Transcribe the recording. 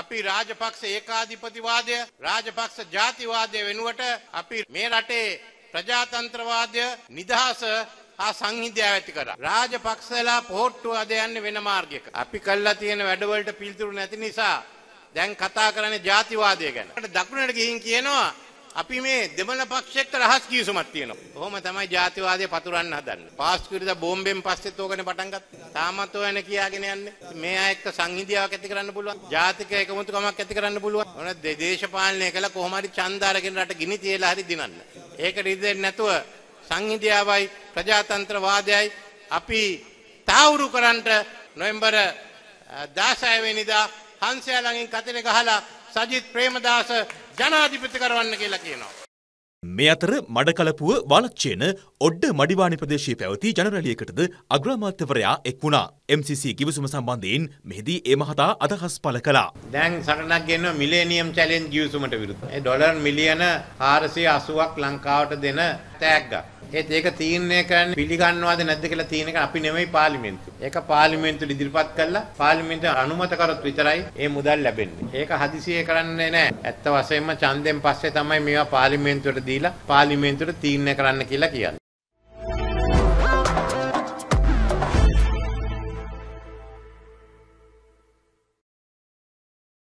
අපි රාජපක්ෂ ඒකාධිපතිවාදය, රාජපක්ෂ ජාතිවාදය වෙනුවට අපි මේ රටේ ප්‍රජාතන්ත්‍රවාදය, නිදහස හා සංහිඳියාව ඇති කරා. රාජපක්ෂලා පොහොට්ටු අද යන්නේ වෙන මාර්ගයක. අපි කළා තියෙන වැඩවලට පිළිතුරු නැති නිසා දැන් කතා කරන්නේ ජාතිවාදය ගැන. දකුණට ගිහින් කියනවා අපි මේ දෙමළ පක්ෂයට රහස් කිවිසුමක් තියෙනවා. කොහොම තමයි ජාතිවාදය පතුරවන්න හදන්නේ. පාස්කීරිදා බෝම්බෙන් පස්සෙත් ඕකනේ පටන් ගත්තා. තාමත් ඔයන කියාගෙන යන්නේ. මේ අය එක්ක සංහිඳියාවක් ඇති කරන්න පුළුවන්. ජාතික එකමුතුකමක් ඇති කරන්න පුළුවන්. මොන දේශපාලනය කළා කොහොම හරි ඡන්ද අරගෙන රට ගිනි තියලා හරි දිනන්න. ඒකට ඉදෙන්නේ නැතුව සංහිඳියාවයි ප්‍රජාතන්ත්‍රවාදයයි අපි තාවුරු කරන්නට නොවැම්බර් 16 වෙනිදා හංසයා ළඟින් කතන ගහලා සජිත් ප්‍රේමදාස ජනාධිපති කරවන්න කියලා කියනවා. මේ අතර මඩකලපුව වලක්ෂේන ඔඩ්ඩ මඩිවාණි ප්‍රදේශයේ පැවති ජනරැලියකටද අග්‍රාමාත්‍යවරයා එක් වුණා. MCC කිවිසුම සම්බන්ධයෙන් මෙහිදී ඒ මහතා අදහස් පළ කළා. දැන් සටනක් ගෙනව මිලේනියම් චැලෙන්ජ් කිවිසුමට විරුද්ධ. ඒ ඩොලර් මිලියන 480ක් ලංකාවට දෙන තෑග්ගක්. ඒක තීරණය කරන්නේ පිළිගන්නවද නැද්ද කියලා තීරණය කරන්නේ අපි නෙමෙයි පාර්ලිමේන්තුව. ඒක පාර්ලිමේන්තුව ඉදිරිපත් කළා. පාර්ලිමේන්තුව අනුමත කරොත් විතරයි මේ මුදල් ලැබෙන්නේ. ඒක හදිසියෙ කරන්නේ නැහැ. ඇත්ත වශයෙන්ම ඡන්දයෙන් පස්සේ තමයි මේවා පාර්ලිමේන්තුවට දීලා පාර්ලිමේන්තුවට තීරණය කරන්න කියලා කියන්නේ.